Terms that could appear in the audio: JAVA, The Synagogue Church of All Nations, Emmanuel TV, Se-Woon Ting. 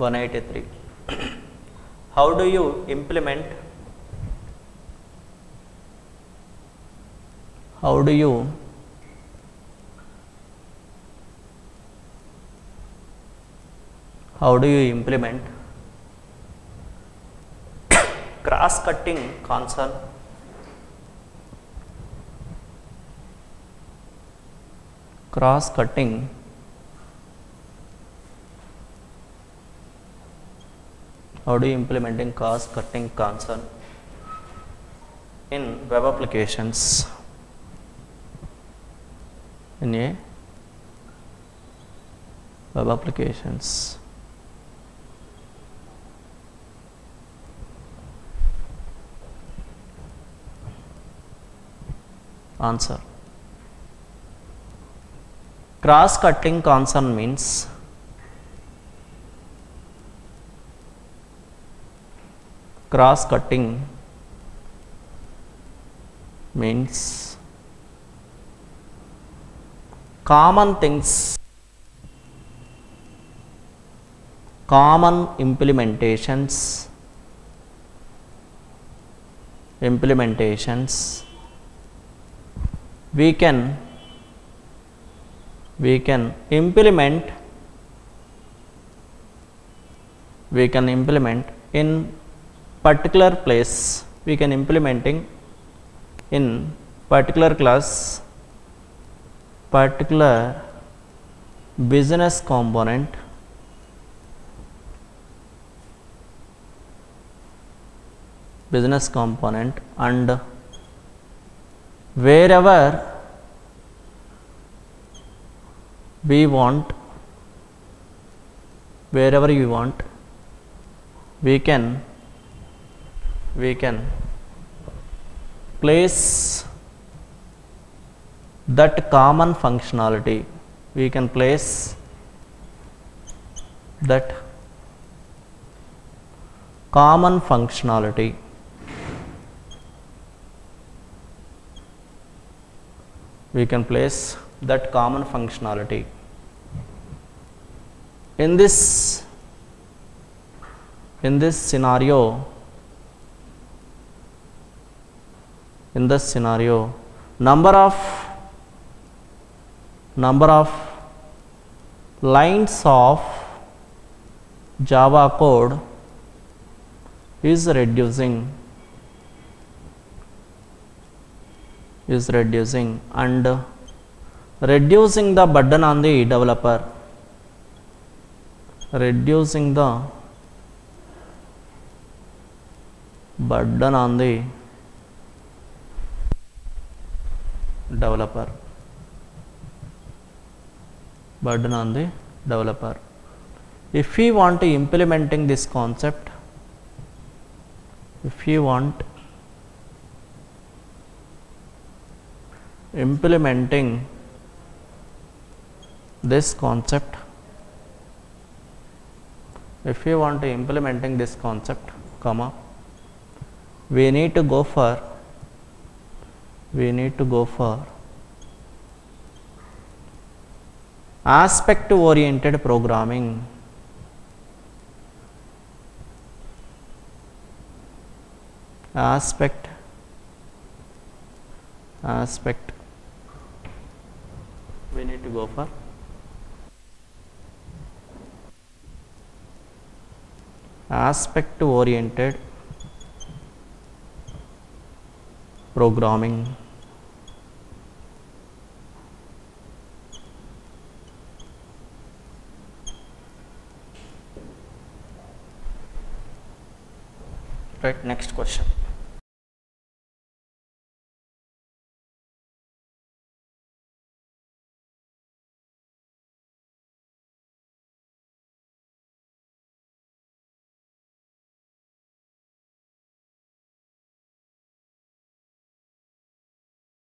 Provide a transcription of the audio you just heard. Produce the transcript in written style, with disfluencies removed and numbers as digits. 183. How do you implement? How do you implement cross-cutting concern? Cross-cutting How do you implementing cross-cutting concern in web applications? In a web applications. Answer. Cross-cutting concern means common implementations we can implement in particular place, we can implementing in particular class, particular business component, and wherever we want, we can place that common functionality, in this scenario. In this scenario, number of lines of Java code is reducing, and reducing the burden on the developer, If we want to implementing this concept, if we want to implementing this concept, we need to go for aspect oriented programming. We need to go for aspect oriented programming. Right, next question.